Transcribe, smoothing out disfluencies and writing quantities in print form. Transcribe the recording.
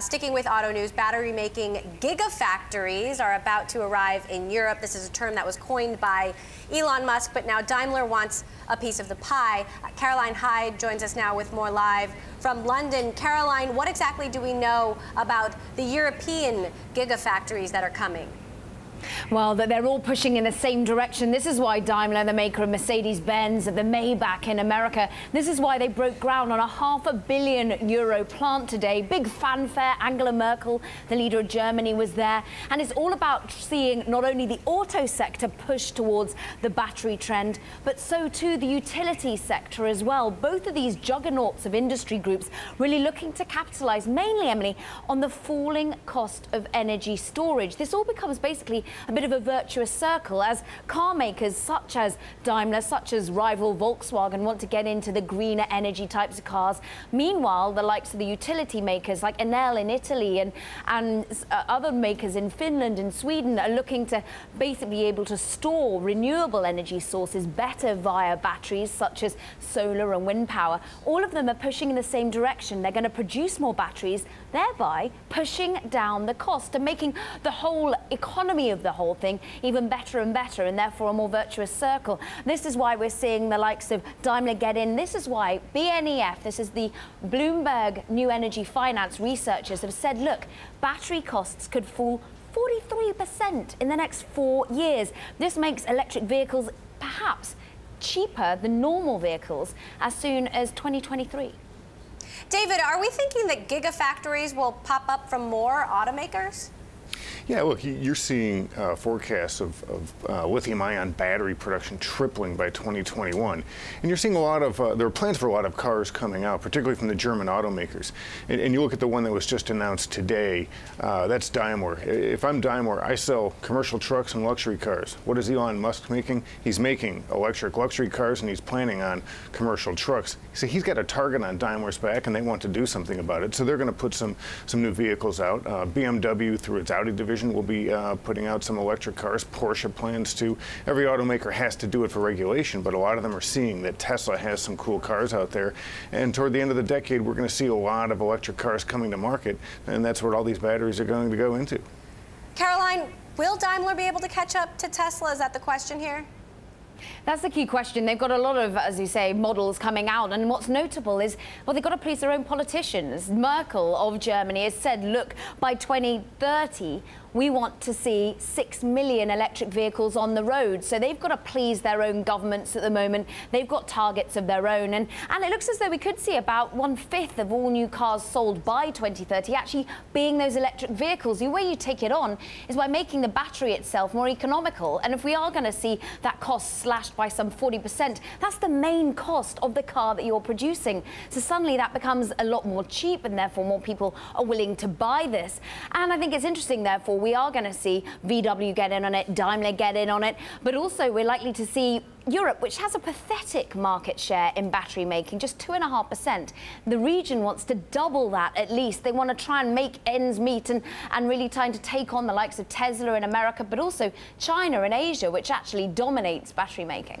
Sticking with auto news, battery-making gigafactories are about to arrive in Europe. This is a term that was coined by Elon Musk, but now Daimler wants a piece of the pie. Caroline Hyde joins us now with more live from London. Caroline, what exactly do we know about the European gigafactories that are coming? Well, they're all pushing in the same direction. This is why Daimler, the maker of Mercedes-Benz, of the Maybach in America, this is why they broke ground on a €500 million plant today. Big fanfare. Angela Merkel, the leader of Germany, was there. And it's all about seeing not only the auto sector push towards the battery trend, but so too the utility sector as well. Both of these juggernauts of industry groups really looking to capitalize, mainly, Emily, on the falling cost of energy storage. This all becomes basically a bit of a virtuous circle as car makers such as Daimler, such as rival Volkswagen, want to get into the greener energy types of cars. Meanwhile, the likes of the utility makers like Enel in Italy and other makers in Finland and Sweden are looking to basically be able to store renewable energy sources better via batteries such as solar and wind power. All of them are pushing in the same direction. They're going to produce more batteries, thereby pushing down the cost and making the whole economy of the whole thing even better and better, and therefore a more virtuous circle. This is why we're seeing the likes of Daimler get in. This is why BNEF, this is the Bloomberg New Energy Finance researchers, have said, look, battery costs could fall 43% in the next 4 years. This makes electric vehicles perhaps cheaper than normal vehicles as soon as 2023. David, are we thinking that gigafactories will pop up from more automakers? Yeah, look, you're seeing forecasts of lithium-ion battery production tripling by 2021. And you're seeing a lot of, there are plans for a lot of cars coming out, particularly from the German automakers. And you look at the one that was just announced today, that's Daimler. If I'm Daimler, I sell commercial trucks and luxury cars. What is Elon Musk making? He's making electric luxury cars, and he's planning on commercial trucks. So he's got a target on Daimler's back, and they want to do something about it. So they're going to put some new vehicles out. BMW, through its Audi division, will be putting out some electric cars. Porsche plans to. Every automaker has to do it for regulation, but a lot of them are seeing that Tesla has some cool cars out there. And toward the end of the decade, we're going to see a lot of electric cars coming to market, and that's where all these batteries are going to go into. Caroline, will Daimler be able to catch up to Tesla? Is that the question here? That's the key question. They've got a lot of, as you say, models coming out, and what's notable is, well, they've got to please their own politicians. Merkel of Germany has said, look, by 2030, we want to see 6 million electric vehicles on the road. So they've got to please their own governments at the moment. They've got targets of their own, and it looks as though we could see about 1/5 of all new cars sold by 2030 actually being those electric vehicles. The way you take it on is by making the battery itself more economical, and if we are going to see that cost slashed by some 40%, that's the main cost of the car that you're producing. So suddenly that becomes a lot more cheap, and therefore more people are willing to buy this. And I think it's interesting, therefore, we are going to see VW get in on it, Daimler get in on it, but also we're likely to see Europe, which has a pathetic market share in battery making, just 2.5%. The region wants to double that at least. They want to try and make ends meet and really trying to take on the likes of Tesla in America, but also China and Asia, which actually dominates battery making.